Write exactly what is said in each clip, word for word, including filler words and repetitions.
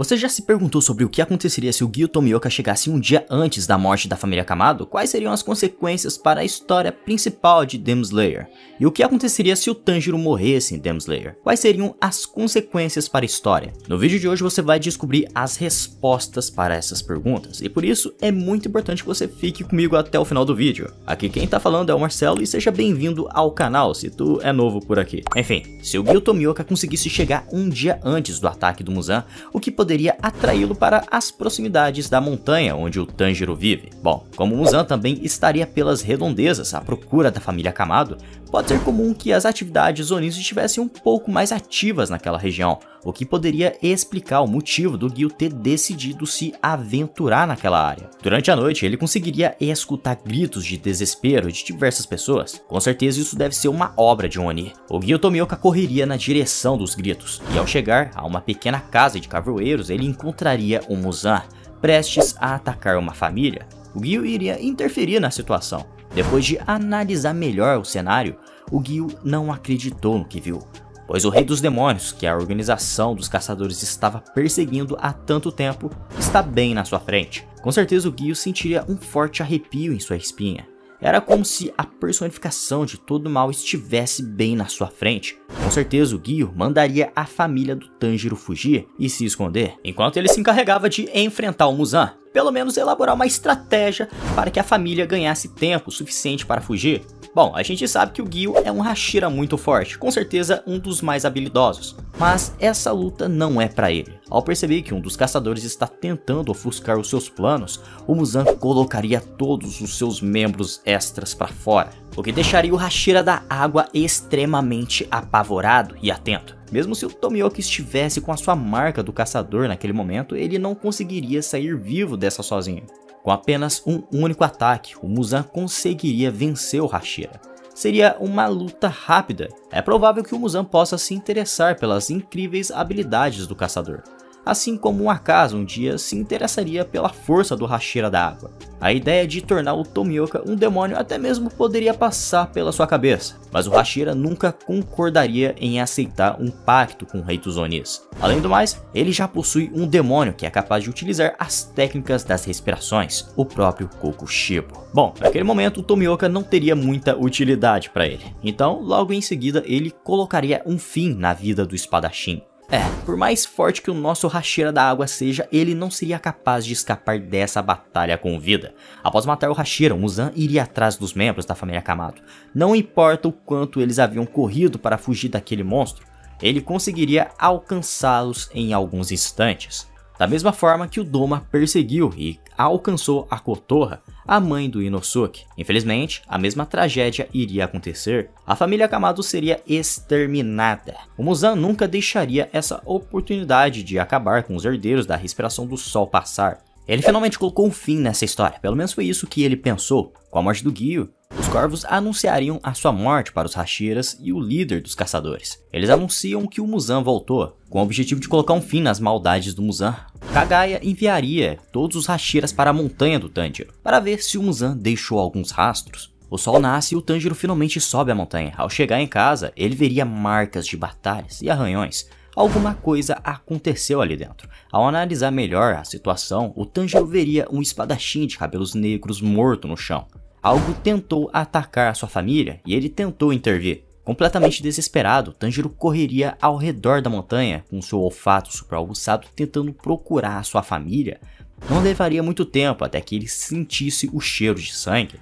Você já se perguntou sobre o que aconteceria se o Giyu Tomioka chegasse um dia antes da morte da família Kamado? Quais seriam as consequências para a história principal de Demon Slayer? E o que aconteceria se o Tanjiro morresse em Demon Slayer? Quais seriam as consequências para a história? No vídeo de hoje você vai descobrir as respostas para essas perguntas, e por isso é muito importante que você fique comigo até o final do vídeo. Aqui quem tá falando é o Marcelo e seja bem-vindo ao canal se tu é novo por aqui. Enfim, se o Giyu Tomioka conseguisse chegar um dia antes do ataque do Muzan, o que poderia poderia atraí-lo para as proximidades da montanha onde o Tanjiro vive. Bom, como Muzan também estaria pelas redondezas à procura da família Kamado, pode ser comum que as atividades Onis estivessem um pouco mais ativas naquela região, o que poderia explicar o motivo do Giyu ter decidido se aventurar naquela área. Durante a noite, ele conseguiria escutar gritos de desespero de diversas pessoas. Com certeza isso deve ser uma obra de um Oni. O Giyu Tomioka correria na direção dos gritos, e ao chegar a uma pequena casa de carvoeiros, ele encontraria um Muzan, prestes a atacar uma família. O Giyu iria interferir na situação. Depois de analisar melhor o cenário, o Giyu não acreditou no que viu, pois o Rei dos Demônios, que a organização dos caçadores estava perseguindo há tanto tempo, está bem na sua frente. Com certeza o Giyu sentiria um forte arrepio em sua espinha. Era como se a personificação de todo mal estivesse bem na sua frente. Com certeza o Giyu mandaria a família do Tanjiro fugir e se esconder, enquanto ele se encarregava de enfrentar o Muzan, pelo menos elaborar uma estratégia para que a família ganhasse tempo suficiente para fugir. Bom, a gente sabe que o Giyu é um Hashira muito forte, com certeza um dos mais habilidosos, mas essa luta não é pra ele. Ao perceber que um dos caçadores está tentando ofuscar os seus planos, o Muzan colocaria todos os seus membros extras pra fora, o que deixaria o Hashira da água extremamente apavorado e atento. Mesmo se o Tomioka estivesse com a sua marca do caçador naquele momento, ele não conseguiria sair vivo dessa sozinho. Com apenas um único ataque, o Muzan conseguiria vencer o Hashira. Seria uma luta rápida. É provável que o Muzan possa se interessar pelas incríveis habilidades do caçador, assim como o Akaza um dia se interessaria pela força do Hashira da água. A ideia de tornar o Tomioka um demônio até mesmo poderia passar pela sua cabeça, mas o Hashira nunca concordaria em aceitar um pacto com o Rei dos Onis. Além do mais, ele já possui um demônio que é capaz de utilizar as técnicas das respirações, o próprio Kokushibo. Bom, naquele momento o Tomioka não teria muita utilidade para ele, então logo em seguida ele colocaria um fim na vida do espadachim. É, por mais forte que o nosso Hashira da água seja, ele não seria capaz de escapar dessa batalha com vida. Após matar o Hashira, o Muzan iria atrás dos membros da família Kamado. Não importa o quanto eles haviam corrido para fugir daquele monstro, ele conseguiria alcançá-los em alguns instantes. Da mesma forma que o Doma perseguiu e alcançou a Kotoha, a mãe do Inosuke. Infelizmente, a mesma tragédia iria acontecer. A família Kamado seria exterminada. O Muzan nunca deixaria essa oportunidade de acabar com os herdeiros da respiração do sol passar. Ele finalmente colocou um fim nessa história, pelo menos foi isso que ele pensou. Com a morte do Giyu, os corvos anunciariam a sua morte para os Hashiras e o líder dos caçadores. Eles anunciam que o Muzan voltou, com o objetivo de colocar um fim nas maldades do Muzan. Kagaya enviaria todos os Hashiras para a montanha do Tanjiro, para ver se o Muzan deixou alguns rastros. O sol nasce e o Tanjiro finalmente sobe a montanha. Ao chegar em casa, ele veria marcas de batalhas e arranhões. Alguma coisa aconteceu ali dentro. Ao analisar melhor a situação, o Tanjiro veria um espadachim de cabelos negros morto no chão. Algo tentou atacar a sua família e ele tentou intervir. Completamente desesperado, Tanjiro correria ao redor da montanha com seu olfato superaguçado tentando procurar a sua família. Não levaria muito tempo até que ele sentisse o cheiro de sangue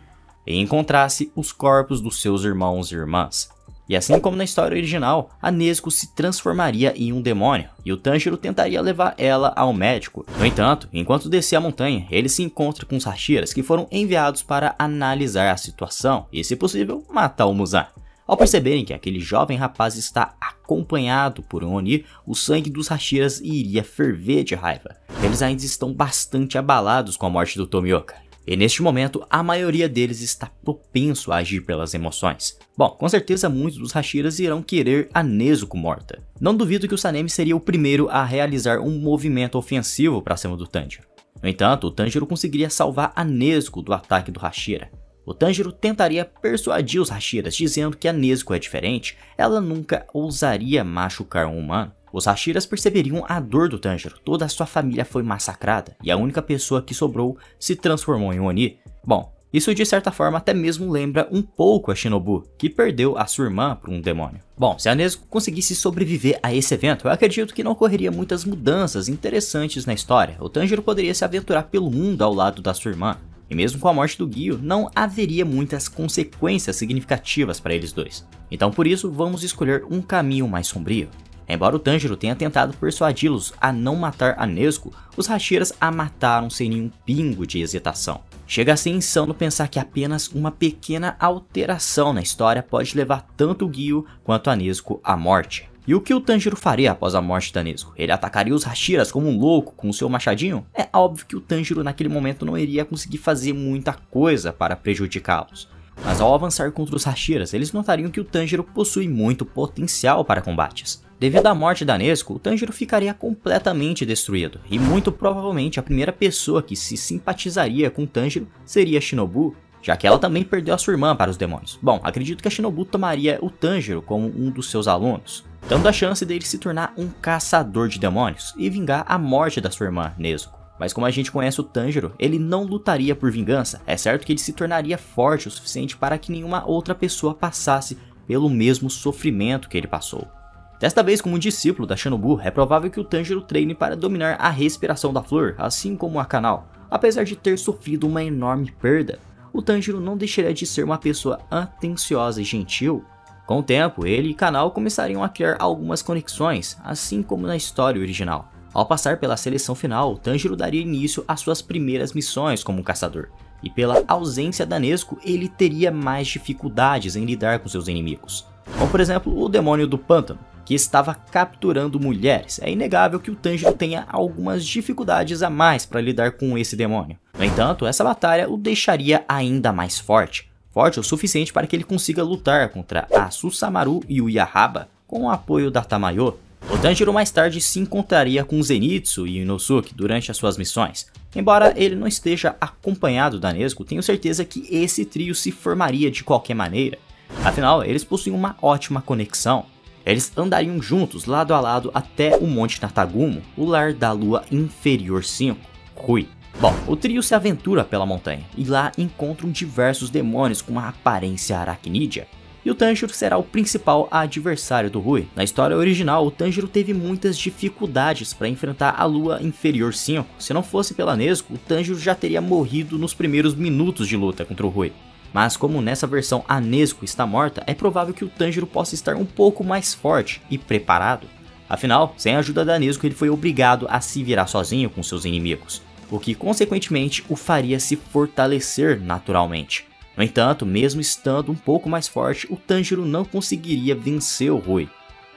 e encontrasse os corpos dos seus irmãos e irmãs. E assim como na história original, a Nezuko se transformaria em um demônio, e o Tanjiro tentaria levar ela ao médico. No entanto, enquanto descia a montanha, ele se encontra com os Hashiras que foram enviados para analisar a situação e, se possível, matar o Muzan. Ao perceberem que aquele jovem rapaz está acompanhado por um Oni, o sangue dos Hashiras iria ferver de raiva. Eles ainda estão bastante abalados com a morte do Tomioka, e neste momento a maioria deles está propenso a agir pelas emoções. Bom, com certeza muitos dos Hashiras irão querer a Nezuko morta. Não duvido que o Sanemi seria o primeiro a realizar um movimento ofensivo para cima do Tanjiro. No entanto, o Tanjiro conseguiria salvar a Nezuko do ataque do Hashira. O Tanjiro tentaria persuadir os Hashiras, dizendo que a Nezuko é diferente, ela nunca ousaria machucar um humano. Os Hashiras perceberiam a dor do Tanjiro, toda a sua família foi massacrada e a única pessoa que sobrou se transformou em Oni. Bom, isso de certa forma até mesmo lembra um pouco a Shinobu, que perdeu a sua irmã por um demônio. Bom, se a Nezuko conseguisse sobreviver a esse evento, eu acredito que não ocorreria muitas mudanças interessantes na história. O Tanjiro poderia se aventurar pelo mundo ao lado da sua irmã. E mesmo com a morte do Giyu, não haveria muitas consequências significativas para eles dois. Então por isso, vamos escolher um caminho mais sombrio. Embora o Tanjiro tenha tentado persuadi-los a não matar a Nezuko, os Hashiras a mataram sem nenhum pingo de hesitação. Chega a ser insano pensar que apenas uma pequena alteração na história pode levar tanto o Giyu quanto a Nezuko à morte. E o que o Tanjiro faria após a morte da Nezuko? Ele atacaria os Hashiras como um louco com o seu machadinho? É óbvio que o Tanjiro naquele momento não iria conseguir fazer muita coisa para prejudicá-los. Mas ao avançar contra os Hashiras, eles notariam que o Tanjiro possui muito potencial para combates. Devido à morte da Nezuko, o Tanjiro ficaria completamente destruído, e muito provavelmente a primeira pessoa que se simpatizaria com o Tanjiro seria Shinobu, já que ela também perdeu a sua irmã para os demônios. Bom, acredito que a Shinobu tomaria o Tanjiro como um dos seus alunos, dando a chance dele se tornar um caçador de demônios e vingar a morte da sua irmã Nezuko. Mas como a gente conhece o Tanjiro, ele não lutaria por vingança. É certo que ele se tornaria forte o suficiente para que nenhuma outra pessoa passasse pelo mesmo sofrimento que ele passou. Desta vez, como um discípulo da Shinobu, é provável que o Tanjiro treine para dominar a respiração da flor, assim como a Kanae. Apesar de ter sofrido uma enorme perda, o Tanjiro não deixaria de ser uma pessoa atenciosa e gentil. Com o tempo, ele e Kanae começariam a criar algumas conexões, assim como na história original. Ao passar pela seleção final, o Tanjiro daria início às suas primeiras missões como um caçador, e pela ausência da Nezuko, ele teria mais dificuldades em lidar com seus inimigos, como por exemplo o demônio do pântano, que estava capturando mulheres. É inegável que o Tanjiro tenha algumas dificuldades a mais para lidar com esse demônio. No entanto, essa batalha o deixaria ainda mais forte, forte o suficiente para que ele consiga lutar contra a Susamaru e o Yahaba com o apoio da Tamayo. O Tanjiro mais tarde se encontraria com Zenitsu e Inosuke durante as suas missões. Embora ele não esteja acompanhado da Nezuko, tenho certeza que esse trio se formaria de qualquer maneira. Afinal, eles possuem uma ótima conexão. Eles andariam juntos lado a lado até o Monte Natagumo, o lar da Lua Inferior cinco, Rui. Bom, o trio se aventura pela montanha e lá encontram diversos demônios com uma aparência aracnídea. E o Tanjiro será o principal adversário do Rui. Na história original, o Tanjiro teve muitas dificuldades para enfrentar a Lua Inferior cinco. Se não fosse pela Nezuko, o Tanjiro já teria morrido nos primeiros minutos de luta contra o Rui. Mas como nessa versão a Nezuko está morta, é provável que o Tanjiro possa estar um pouco mais forte e preparado. Afinal, sem a ajuda da Nezuko, ele foi obrigado a se virar sozinho com seus inimigos, o que consequentemente o faria se fortalecer naturalmente. No entanto, mesmo estando um pouco mais forte, o Tanjiro não conseguiria vencer o Rui.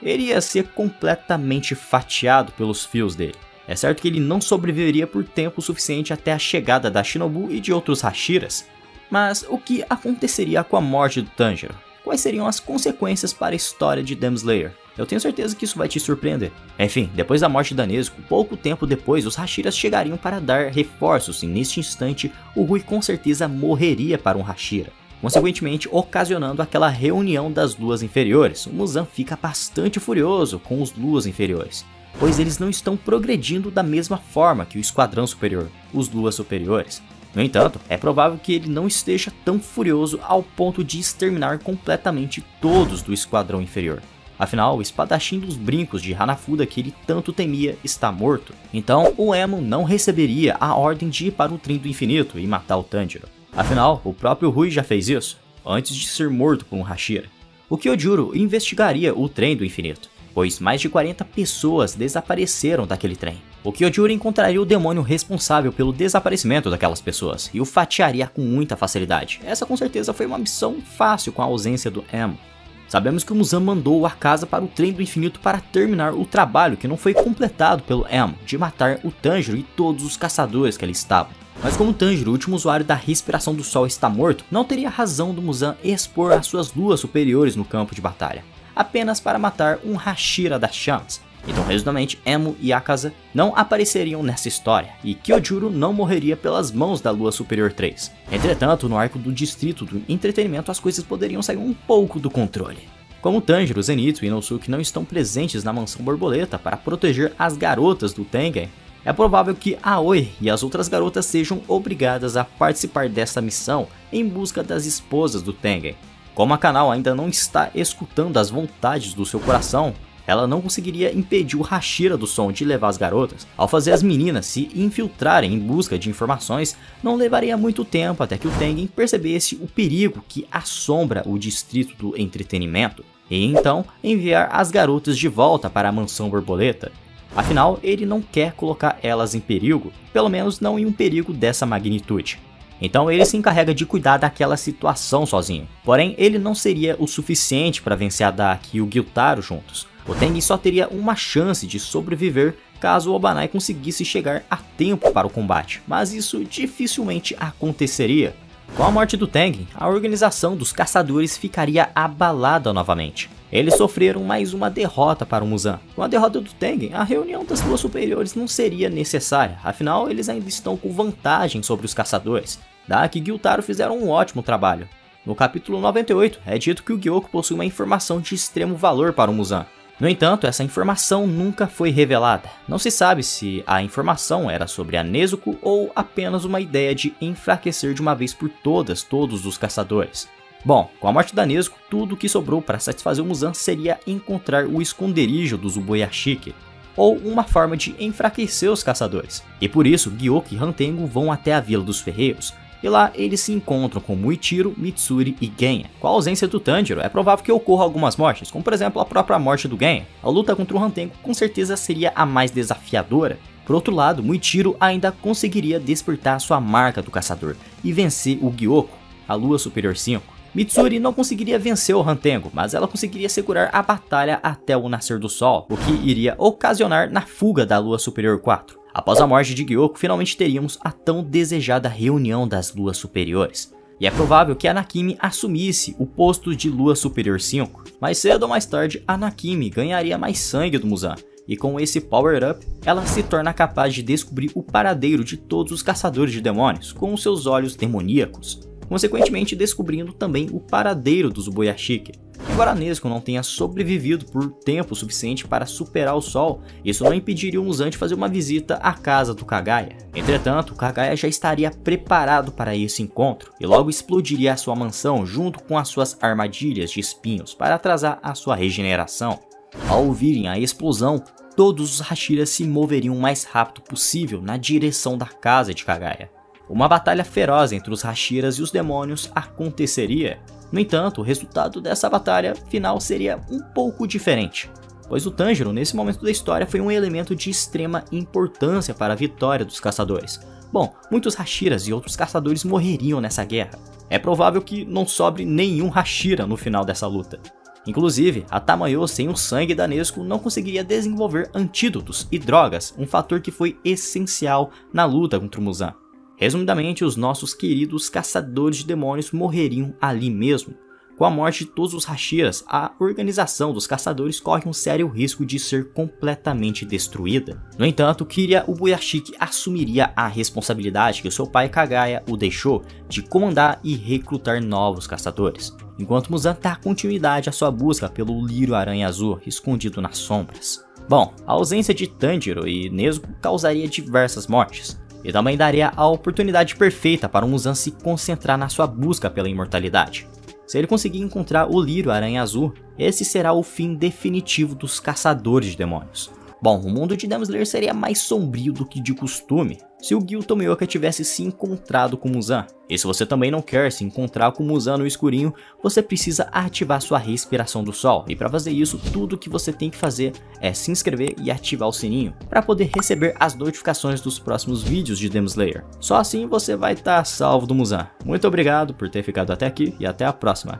Ele ia ser completamente fatiado pelos fios dele. É certo que ele não sobreviveria por tempo suficiente até a chegada da Shinobu e de outros Hashiras. Mas o que aconteceria com a morte do Tanjiro? Quais seriam as consequências para a história de Demon Slayer? Eu tenho certeza que isso vai te surpreender. Enfim, depois da morte da Nezuko, pouco tempo depois, os Hashiras chegariam para dar reforços e neste instante, o Rui com certeza morreria para um Hashira, consequentemente ocasionando aquela reunião das Luas Inferiores. O Muzan fica bastante furioso com os Luas Inferiores, pois eles não estão progredindo da mesma forma que o Esquadrão Superior, os Luas Superiores. No entanto, é provável que ele não esteja tão furioso ao ponto de exterminar completamente todos do Esquadrão Inferior. Afinal, o espadachim dos brincos de Hanafuda que ele tanto temia está morto. Então, o Emo não receberia a ordem de ir para o Trem do Infinito e matar o Tanjiro. Afinal, o próprio Rui já fez isso, antes de ser morto por um Hashira. O Kyojuro investigaria o Trem do Infinito, pois mais de quarenta pessoas desapareceram daquele trem. O Kyojuro encontraria o demônio responsável pelo desaparecimento daquelas pessoas e o fatiaria com muita facilidade. Essa com certeza foi uma missão fácil com a ausência do Emo. Sabemos que o Muzan mandou o Akaza para o Trem do Infinito para terminar o trabalho que não foi completado pelo Emo, de matar o Tanjiro e todos os caçadores que ali estavam. Mas como o Tanjiro, o último usuário da respiração do sol, está morto, não teria razão do Muzan expor as suas luas superiores no campo de batalha, apenas para matar um Hashira das chamas. Então, resumidamente, Emo e Akaza não apareceriam nessa história, e Kyojuro não morreria pelas mãos da Lua Superior três. Entretanto, no arco do Distrito do Entretenimento, as coisas poderiam sair um pouco do controle. Como Tanjiro, Zenitsu e Inosuke não estão presentes na mansão borboleta para proteger as garotas do Tengen, é provável que Aoi e as outras garotas sejam obrigadas a participar dessa missão em busca das esposas do Tengen. Como a Kanao ainda não está escutando as vontades do seu coração, ela não conseguiria impedir o Hashira do som de levar as garotas. Ao fazer as meninas se infiltrarem em busca de informações, não levaria muito tempo até que o Tengen percebesse o perigo que assombra o distrito do entretenimento, e então enviar as garotas de volta para a mansão borboleta. Afinal, ele não quer colocar elas em perigo, pelo menos não em um perigo dessa magnitude. Então ele se encarrega de cuidar daquela situação sozinho. Porém, ele não seria o suficiente para vencer a Daki e o Gyutaro juntos. O Tengen só teria uma chance de sobreviver caso o Obanai conseguisse chegar a tempo para o combate, mas isso dificilmente aconteceria. Com a morte do Tengen, a organização dos caçadores ficaria abalada novamente. Eles sofreram mais uma derrota para o Muzan. Com a derrota do Tengen, a reunião das Luas Superiores não seria necessária, afinal eles ainda estão com vantagem sobre os caçadores. Daki e Gyutaro fizeram um ótimo trabalho. No capítulo noventa e oito, é dito que o Gyokko possui uma informação de extremo valor para o Muzan. No entanto, essa informação nunca foi revelada. Não se sabe se a informação era sobre a Nezuko ou apenas uma ideia de enfraquecer de uma vez por todas todos os caçadores. Bom, com a morte da Nezuko, tudo o que sobrou para satisfazer o Muzan seria encontrar o esconderijo dos Ubuyashiki, ou uma forma de enfraquecer os caçadores. E por isso, Gyokko e Hantengu vão até a Vila dos Ferreiros, e lá eles se encontram com Muichiro, Mitsuri e Genya. Com a ausência do Tanjiro, é provável que ocorra algumas mortes, como por exemplo a própria morte do Genya. A luta contra o Hantengu com certeza seria a mais desafiadora. Por outro lado, Muichiro ainda conseguiria despertar sua marca do caçador e vencer o Gyokko, a Lua Superior cinco. Mitsuri não conseguiria vencer o Hantengu, mas ela conseguiria segurar a batalha até o nascer do sol, o que iria ocasionar na fuga da Lua Superior quatro. Após a morte de Gyokko, finalmente teríamos a tão desejada reunião das Luas Superiores. E é provável que Anakimi assumisse o posto de Lua Superior cinco. Mais cedo ou mais tarde, Anakimi ganharia mais sangue do Muzan. E com esse power-up, ela se torna capaz de descobrir o paradeiro de todos os caçadores de demônios, com os seus olhos demoníacos. Consequentemente, descobrindo também o paradeiro dos Ubuyashiki. Embora Nezuko não tenha sobrevivido por tempo suficiente para superar o sol, isso não impediria o Muzan de fazer uma visita à casa do Kagaya. Entretanto, Kagaya já estaria preparado para esse encontro, e logo explodiria a sua mansão junto com as suas armadilhas de espinhos para atrasar a sua regeneração. Ao ouvirem a explosão, todos os Hashiras se moveriam o mais rápido possível na direção da casa de Kagaya. Uma batalha feroz entre os Hashiras e os demônios aconteceria. No entanto, o resultado dessa batalha final seria um pouco diferente, pois o Tanjiro, nesse momento da história, foi um elemento de extrema importância para a vitória dos caçadores. Bom, muitos Hashiras e outros caçadores morreriam nessa guerra. É provável que não sobre nenhum Hashira no final dessa luta. Inclusive, a Tamayo sem o sangue da Nezuko não conseguiria desenvolver antídotos e drogas, um fator que foi essencial na luta contra o Muzan. Resumidamente, os nossos queridos caçadores de demônios morreriam ali mesmo. Com a morte de todos os Hashiras, a organização dos caçadores corre um sério risco de ser completamente destruída. No entanto, Kiria Ubuyashiki assumiria a responsabilidade que o seu pai Kagaya o deixou de comandar e recrutar novos caçadores, enquanto Muzan dá continuidade à sua busca pelo lírio-aranha azul escondido nas sombras. Bom, a ausência de Tanjiro e Nezuko causaria diversas mortes, e também daria a oportunidade perfeita para o Muzan se concentrar na sua busca pela imortalidade. Se ele conseguir encontrar o lírio aranha azul, esse será o fim definitivo dos caçadores de demônios. Bom, o mundo de Demon Slayer seria mais sombrio do que de costume se o Giyu Tomioka tivesse se encontrado com o Muzan. E se você também não quer se encontrar com o Muzan no escurinho, você precisa ativar sua respiração do sol. E para fazer isso, tudo que você tem que fazer é se inscrever e ativar o sininho, para poder receber as notificações dos próximos vídeos de Demon Slayer. Só assim você vai estar salvo do Muzan. Muito obrigado por ter ficado até aqui e até a próxima.